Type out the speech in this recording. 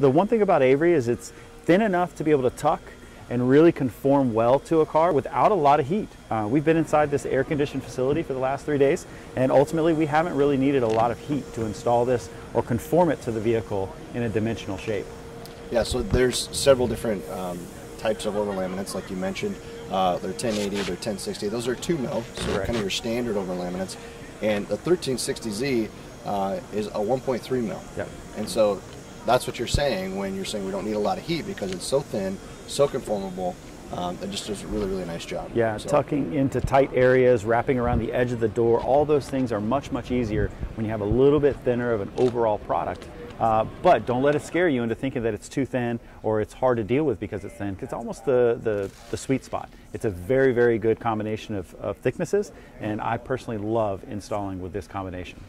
The one thing about Avery is it's thin enough to be able to tuck and really conform well to a car without a lot of heat. We've been inside this air-conditioned facility for the last 3 days, and ultimately we haven't really needed a lot of heat to install this or conform it to the vehicle in a dimensional shape. Yeah, so there's several different types of over laminates, like you mentioned. They're 1080, they're 1060. Those are 2mm, so they're kind of your standard over laminates. And the 1360Z is a 1.3mm. Yep. And so that's what you're saying when you're saying we don't need a lot of heat, because it's so thin, so conformable, and just does a really, really nice job. Yeah, so tucking into tight areas, wrapping around the edge of the door, all those things are much, much easier when you have a little bit thinner of an overall product. But don't let it scare you into thinking that it's too thin or it's hard to deal with because it's thin. It's almost the sweet spot. It's a very, very good combination of thicknesses, and I personally love installing with this combination.